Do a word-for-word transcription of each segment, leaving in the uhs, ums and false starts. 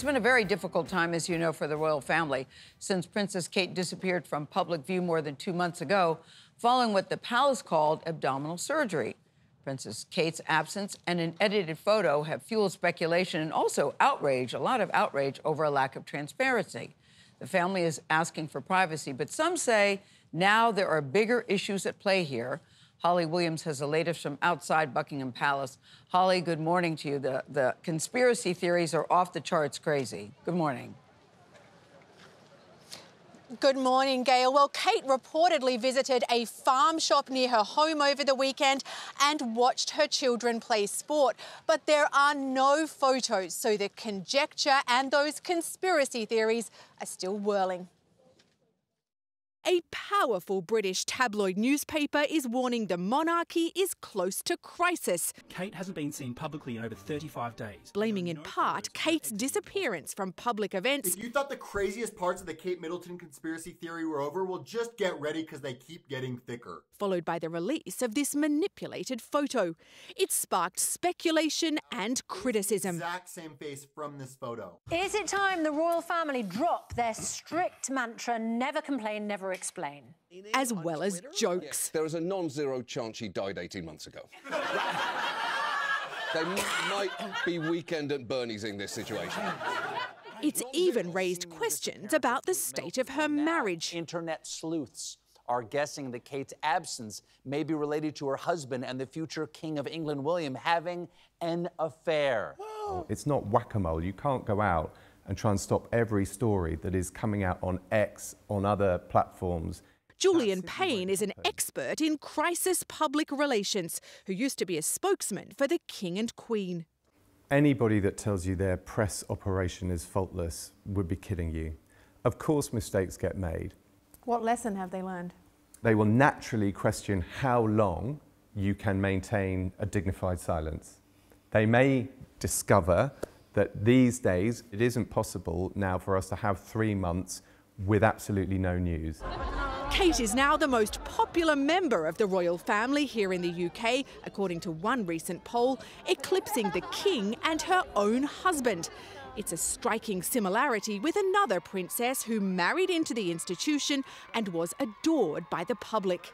It's been a very difficult time, as you know, for the royal family since Princess Kate disappeared from public view more than two months ago following what the palace called abdominal surgery. Princess Kate's absence and an edited photo have fueled speculation and also outrage, a lot of outrage over a lack of transparency. The family is asking for privacy, but some say now there are bigger issues at play here. Holly Williams has the latest from outside Buckingham Palace. Holly, good morning to you. The, the conspiracy theories are off the charts crazy. Good morning. Good morning, Gayle. Well, Kate reportedly visited a farm shop near her home over the weekend and watched her children play sport. But there are no photos, so the conjecture and those conspiracy theories are still whirling. A powerful British tabloid newspaper is warning the monarchy is close to crisis. Kate hasn't been seen publicly in over thirty-five days. Blaming in part Kate's disappearance from public events. If you thought the craziest parts of the Kate Middleton conspiracy theory were over, well, just get ready because they keep getting thicker. Followed by the release of this manipulated photo. It sparked speculation and criticism. Exact same face from this photo. Is it time the royal family drop their strict mantra, never complain, never explain, as well as jokes? There is a non-zero chance she died eighteen months ago. They might be weekend at Bernie's in this situation. It's even raised questions about the state of her marriage. Internet sleuths are guessing that Kate's absence may be related to her husband and the future King of England, William, having an affair. It's not whack-a-mole. You can't go out and try and stop every story that is coming out on X, on other platforms. Julian Payne is an expert in crisis public relations who used to be a spokesman for the King and Queen. Anybody that tells you their press operation is faultless would be kidding you. Of course mistakes get made. What lesson have they learned? They will naturally question how long you can maintain a dignified silence. They may discover that these days it isn't possible now for us to have three months with absolutely no news. Kate is now the most popular member of the royal family here in the U K, according to one recent poll, eclipsing the King and her own husband. It's a striking similarity with another princess who married into the institution and was adored by the public.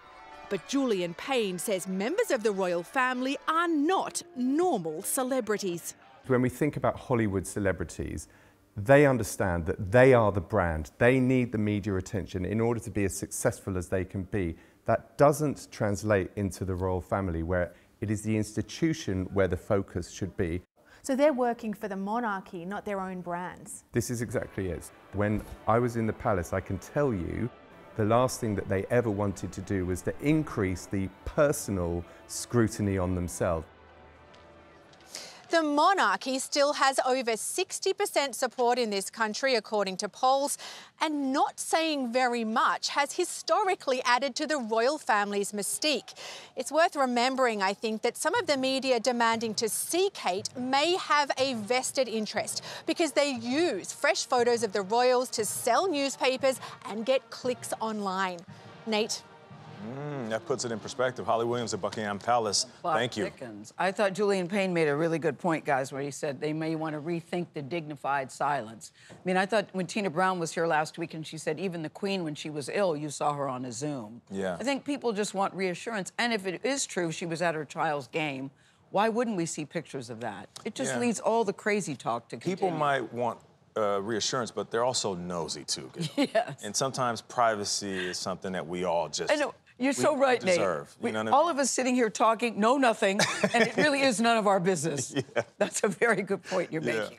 But Julian Payne says members of the royal family are not normal celebrities. When we think about Hollywood celebrities, they understand that they are the brand. They need the media attention in order to be as successful as they can be. That doesn't translate into the royal family, where it is the institution where the focus should be. So they're working for the monarchy, not their own brands. This is exactly it. When I was in the palace, I can tell you the last thing that they ever wanted to do was to increase the personal scrutiny on themselves. The monarchy still has over sixty percent support in this country, according to polls, and not saying very much has historically added to the royal family's mystique. It's worth remembering, I think, that some of the media demanding to see Kate may have a vested interest because they use fresh photos of the royals to sell newspapers and get clicks online. Nate? Mm, that puts it in perspective. Holly Williams at Buckingham Palace. Thank you. Dickens. I thought Julian Payne made a really good point, guys, where he said they may want to rethink the dignified silence. I mean, I thought when Tina Brown was here last week and she said even the Queen, when she was ill, you saw her on a Zoom. Yeah. I think people just want reassurance. And if it is true she was at her child's game, why wouldn't we see pictures of that? It just yeah. leads all the crazy talk to continue. People might want Uh, reassurance, but they're also nosy too. Yes. And sometimes privacy is something that we all just I know. You're so right, Nate. We, you know what I mean? All of us sitting here talking, know nothing, and it really is none of our business. Yeah. That's a very good point you're yeah. making.